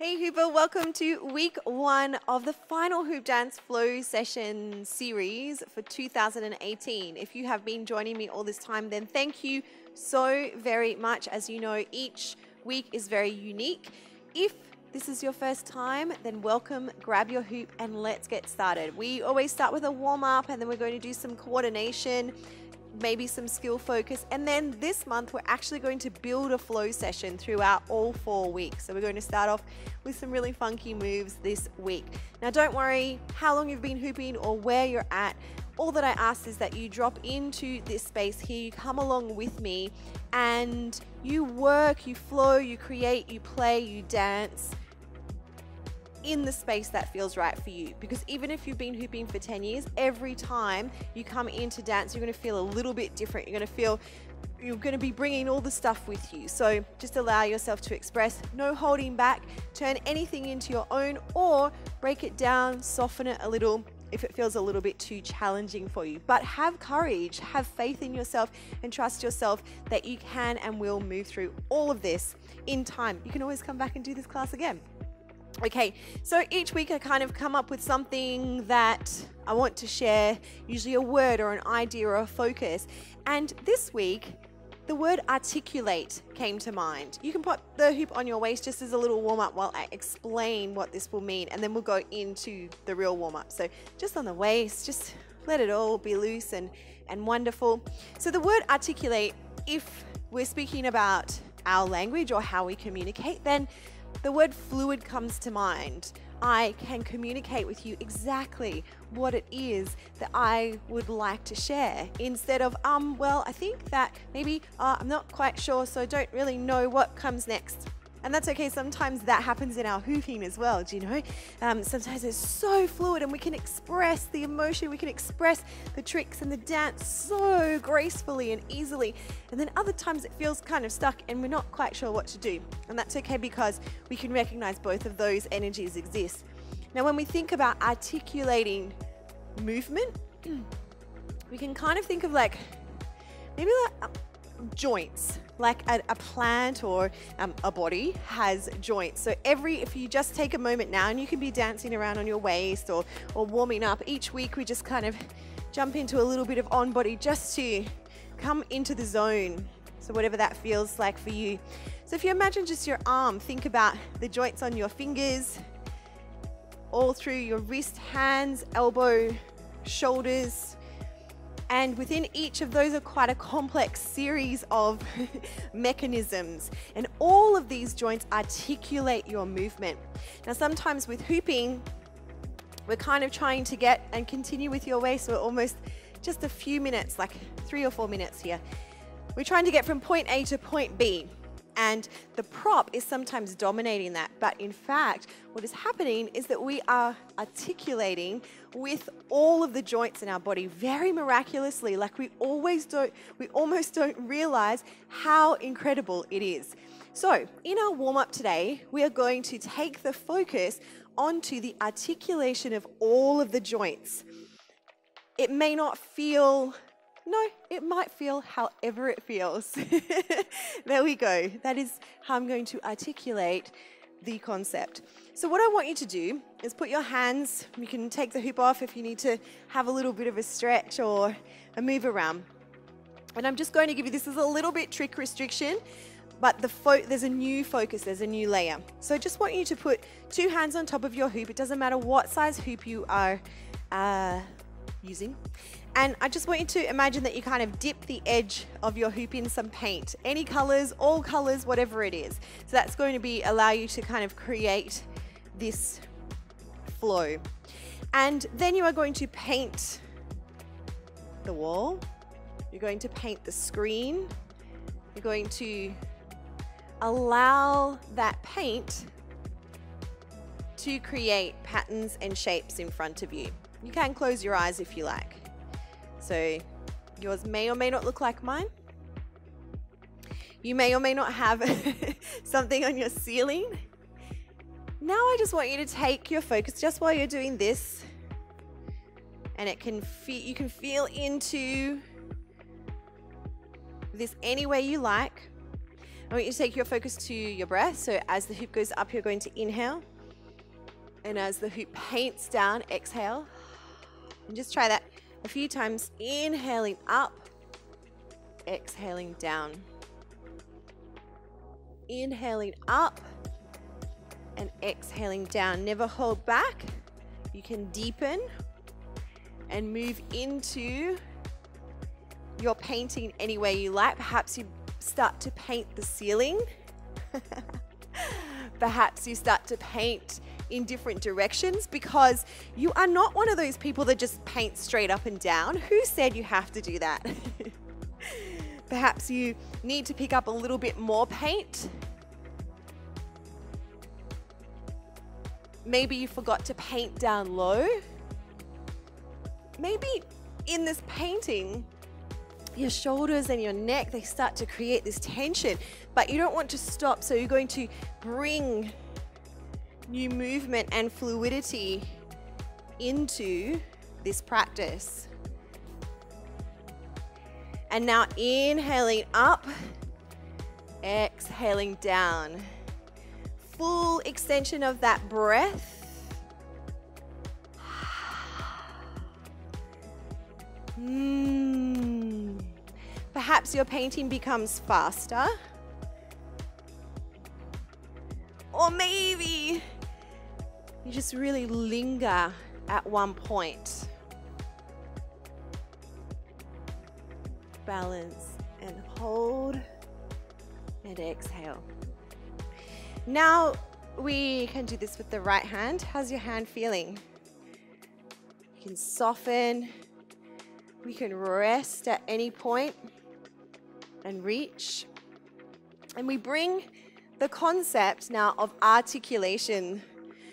Hey Hooper, welcome to week one of the final Hoop Dance Flow Session series for 2018. If you have been joining me all this time, then thank you so very much. As you know, each week is very unique. If this is your first time, then welcome, grab your hoop and let's get started. We always start with a warm up and then we're going to do some coordination, maybe some skill focus, and then this month we're actually going to build a flow session throughout all 4 weeks. So we're going to start off with some really funky moves this week. Now don't worry how long you've been hooping or where you're at. All that I ask is that you drop into this space here, you come along with me and you work, you flow, you create, you play, you dance in the space that feels right for you. Because even if you've been hooping for 10 years, every time you come in to dance, you're going to feel a little bit different. You're going to be bringing all the stuff with you. So just allow yourself to express, no holding back, turn anything into your own or break it down, soften it a little if it feels a little bit too challenging for you. But have courage, have faith in yourself and trust yourself that you can and will move through all of this in time. You can always come back and do this class again. Okay, so each week I kind of come up with something that I want to share, usually a word or an idea or a focus. And this week, the word articulate came to mind. You can put the hoop on your waist just as a little warm up while I explain what this will mean, and then we'll go into the real warm up. So just on the waist, just let it all be loose and wonderful. So the word articulate, if we're speaking about our language or how we communicate, then the word fluid comes to mind. I can communicate with you exactly what it is that I would like to share instead of, well, I think that maybe, I'm not quite sure, so I don't really know what comes next. And that's okay, sometimes that happens in our hooping as well, do you know? Sometimes it's so fluid and we can express the emotion, we can express the tricks and the dance so gracefully and easily. And then other times it feels kind of stuck and we're not quite sure what to do. And that's okay because we can recognize both of those energies exist. Now when we think about articulating movement, we can kind of think of like, maybe like joints, like a plant or a body has joints. So if you just take a moment now, and you can be dancing around on your waist or warming up. Each week we just kind of jump into a little bit of on body just to come into the zone. So whatever that feels like for you. So if you imagine just your arm, think about the joints on your fingers, all through your wrist, hands, elbow, shoulders. And within each of those are quite a complex series of mechanisms. And all of these joints articulate your movement. Now sometimes with hooping, we're kind of trying to get and continue with your waist. We're almost just a few minutes, like 3 or 4 minutes here. We're trying to get from point A to point B. And the prop is sometimes dominating that. But in fact, what is happening is that we are articulating with all of the joints in our body very miraculously, like we almost don't realize how incredible it is. So in our warm-up today, we are going to take the focus onto the articulation of all of the joints. It may not feel No, it might feel however it feels. There we go. That is how I'm going to articulate the concept. So what I want you to do is put your hands, you can take the hoop off if you need to have a little bit of a stretch or a move around. And I'm just going to give you, this is a little bit trick restriction, but there's a new focus, there's a new layer. So I just want you to put two hands on top of your hoop. It doesn't matter what size hoop you are using. And I just want you to imagine that you kind of dip the edge of your hoop in some paint, any colors, all colors, whatever it is. So that's going to be allow you to kind of create this flow. And then you are going to paint the wall. You're going to paint the screen. You're going to allow that paint to create patterns and shapes in front of you. You can close your eyes if you like. So yours may or may not look like mine. You may or may not have something on your ceiling. Now I just want you to take your focus just while you're doing this, and you can feel into this any way you like. I want you to take your focus to your breath. So as the hoop goes up, you're going to inhale. And as the hoop paints down, exhale. And just try that a few times. Inhaling up, exhaling down. Inhaling up and exhaling down. Never hold back. You can deepen and move into your painting any way you like. Perhaps you start to paint the ceiling. Perhaps you start to paint in different directions, because you are not one of those people that just paint straight up and down. Who said you have to do that? Perhaps you need to pick up a little bit more paint. Maybe you forgot to paint down low. Maybe in this painting, your shoulders and your neck, they start to create this tension, but you don't want to stop. So you're going to bring new movement and fluidity into this practice. And now inhaling up, exhaling down. Full extension of that breath. Perhaps your painting becomes faster. Or maybe you just really linger at one point. Balance and hold and exhale. Now we can do this with the right hand. How's your hand feeling? You can soften. We can rest at any point and reach. And we bring the concept now of articulation.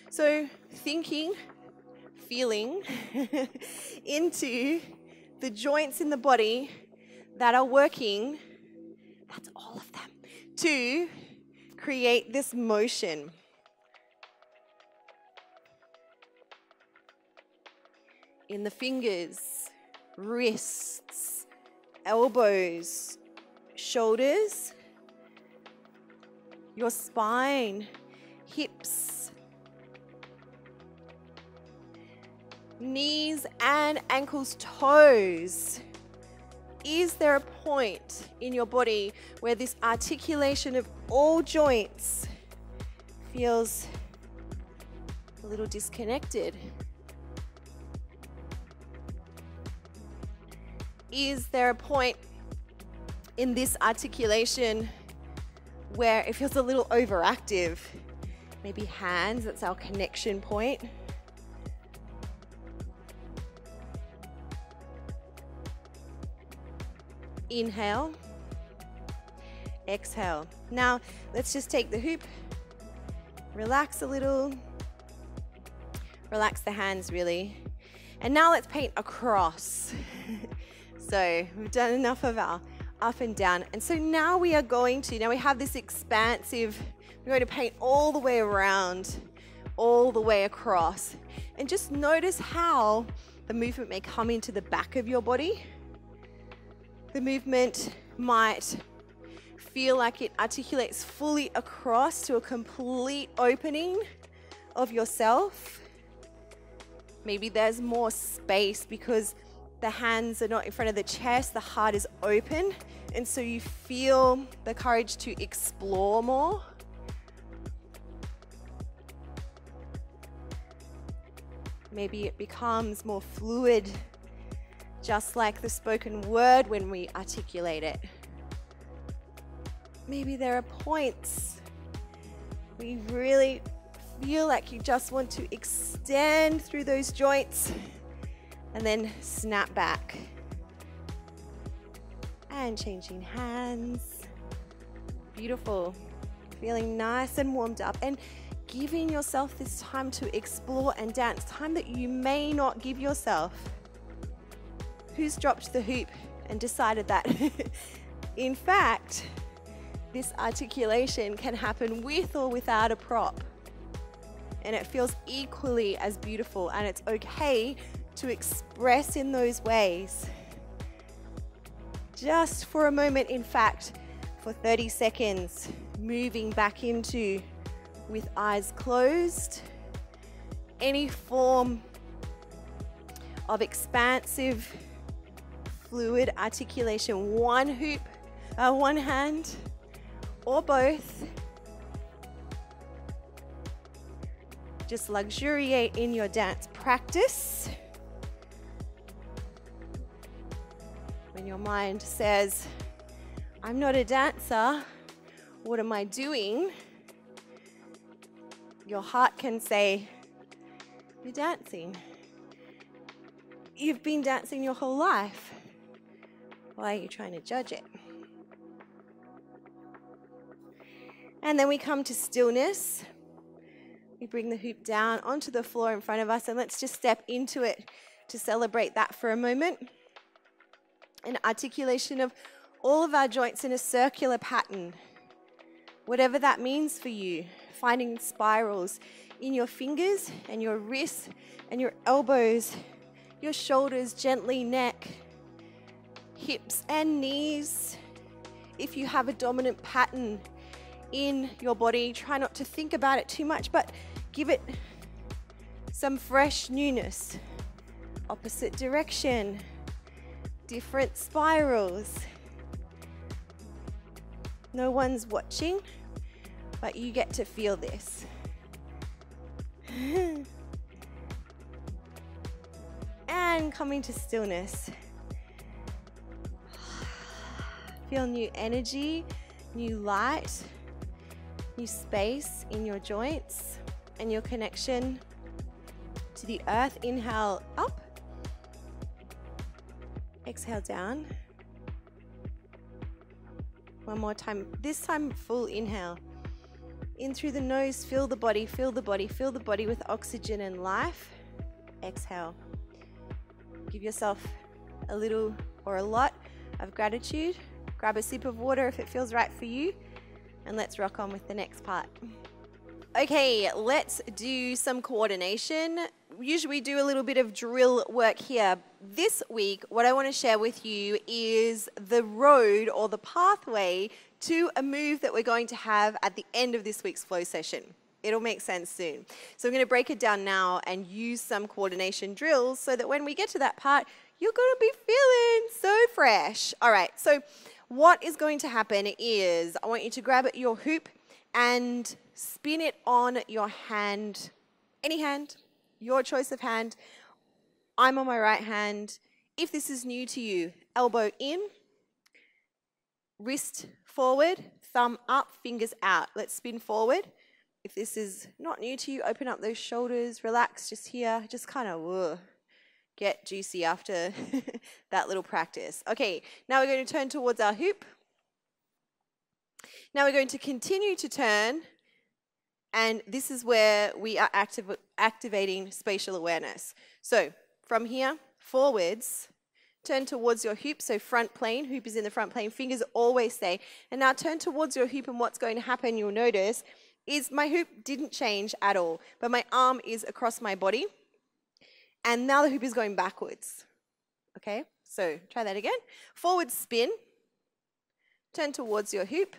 So thinking, feeling into the joints in the body that are working, that's all of them, to create this motion. In the fingers, wrists, elbows, shoulders, your spine, hips, knees and ankles, toes. Is there a point in your body where this articulation of all joints feels a little disconnected? Is there a point in this articulation where it feels a little overactive? Maybe hands, that's our connection point. Inhale, exhale. Now, let's just take the hoop, relax a little, relax the hands really. And now let's paint across. So we've done enough of our up and down. And so now we are going to, now we have this expansive, we're going to paint all the way around, all the way across. And just notice how the movement may come into the back of your body. The movement might feel like it articulates fully across to a complete opening of yourself. Maybe there's more space because the hands are not in front of the chest, the heart is open, and so you feel the courage to explore more. Maybe it becomes more fluid, just like the spoken word when we articulate it. Maybe there are points where you really feel like you just want to extend through those joints, and then snap back. And changing hands. Beautiful. Feeling nice and warmed up and giving yourself this time to explore and dance, time that you may not give yourself. Who's dropped the hoop and decided that? In fact, this articulation can happen with or without a prop. And it feels equally as beautiful, and it's okay to express in those ways. Just for a moment, in fact, for 30 seconds, moving back into with eyes closed. Any form of expansive fluid articulation, one hand or both. Just luxuriate in your dance practice. When your mind says, I'm not a dancer, what am I doing? Your heart can say, you're dancing. You've been dancing your whole life. Why are you trying to judge it? And then we come to stillness. We bring the hoop down onto the floor in front of us, and let's just step into it to celebrate that for a moment. An articulation of all of our joints in a circular pattern, whatever that means for you. Finding spirals in your fingers and your wrists and your elbows, your shoulders, gently neck, hips and knees. If you have a dominant pattern in your body, try not to think about it too much, but give it some fresh newness. Opposite direction, different spirals. No one's watching, but you get to feel this. And coming to stillness. Feel new energy, new light, new space in your joints and your connection to the earth. Inhale up, exhale down. One more time, this time full inhale. In through the nose, fill the body, fill the body, fill the body with oxygen and life. Exhale. Give yourself a little or a lot of gratitude. Grab a sip of water if it feels right for you. And let's rock on with the next part. Okay, let's do some coordination. Usually we do a little bit of drill work here. This week, what I want to share with you is the road or the pathway to a move that we're going to have at the end of this week's flow session. It'll make sense soon. So I'm going to break it down now and use some coordination drills so that when we get to that part, you're going to be feeling so fresh. All right, so what is going to happen is I want you to grab your hoop and spin it on your hand, any hand, your choice of hand. I'm on my right hand. If this is new to you, elbow in, wrist forward, thumb up, fingers out. Let's spin forward. If this is not new to you, open up those shoulders, relax just here, just kind of get juicy after that little practice. Okay, now we're going to turn towards our hoop. Now we're going to continue to turn, and this is where we are activating spatial awareness. So from here, forwards, turn towards your hoop, so front plane, hoop is in the front plane, fingers always stay. And now turn towards your hoop, and what's going to happen, you'll notice, is my hoop didn't change at all, but my arm is across my body, and now the hoop is going backwards. Okay, so try that again. Forward spin, turn towards your hoop,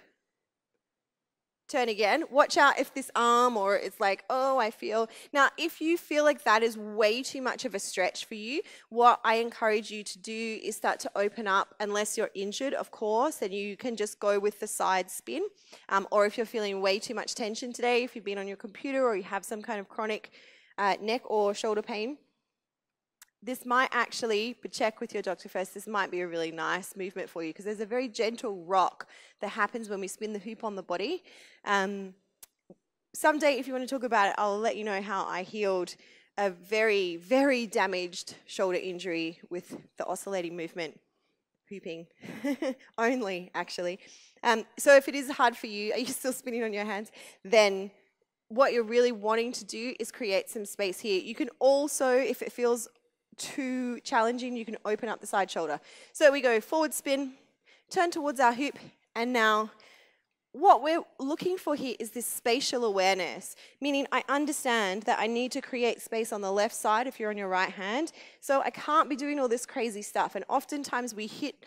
turn again. Watch out if this arm or it's like, oh, I feel. Now, if you feel like that is way too much of a stretch for you, what I encourage you to do is start to open up, unless you're injured, of course, and you can just go with the side spin. Or if you're feeling way too much tension today, if you've been on your computer or you have some kind of chronic neck or shoulder pain, this might actually, but check with your doctor first, this might be a really nice movement for you, because there's a very gentle rock that happens when we spin the hoop on the body. Someday, if you want to talk about it, I'll let you know how I healed a very, very damaged shoulder injury with the oscillating movement. Hooping only, actually. So if it is hard for you, are you still spinning on your hands? Then what you're really wanting to do is create some space here. You can also, if it feels too challenging, you can open up the side shoulder. So we go forward spin, turn towards our hoop, and now what we're looking for here is this spatial awareness, meaning I understand that I need to create space on the left side if you're on your right hand, so I can't be doing all this crazy stuff. And oftentimes we hit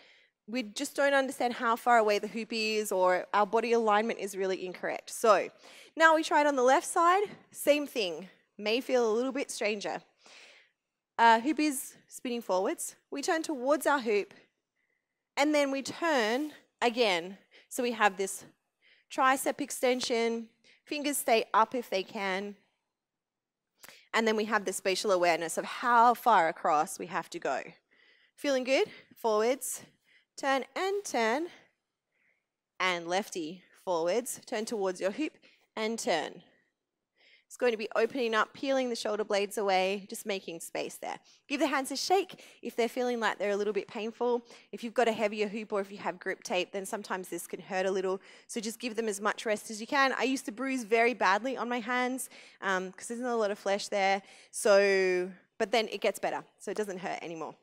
we just don't understand how far away the hoop is, or our body alignment is really incorrect. So now we try it on the left side, same thing, may feel a little bit stranger. Hoop is spinning forwards. We turn towards our hoop and then we turn again. So we have this tricep extension, fingers stay up if they can, and then we have the spatial awareness of how far across we have to go. Feeling good? Forwards, turn, and lefty, forwards, turn towards your hoop and turn. It's going to be opening up, peeling the shoulder blades away, just making space there. Give the hands a shake if they're feeling like they're a little bit painful. If you've got a heavier hoop or if you have grip tape, then sometimes this can hurt a little. So just give them as much rest as you can. I used to bruise very badly on my hands because there's not a lot of flesh there. But then it gets better, so it doesn't hurt anymore.